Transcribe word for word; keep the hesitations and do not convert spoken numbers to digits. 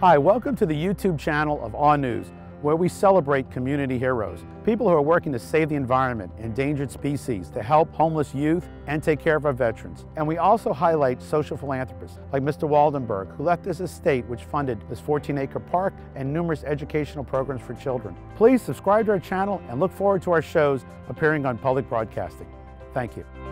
Hi, welcome to the YouTube channel of A W E News, where we celebrate community heroes, people who are working to save the environment, endangered species, to help homeless youth, and take care of our veterans. And we also highlight social philanthropists like Mister Waldenberg, who left this estate which funded this fourteen acre park and numerous educational programs for children. Please subscribe to our channel and look forward to our shows appearing on public broadcasting. Thank you.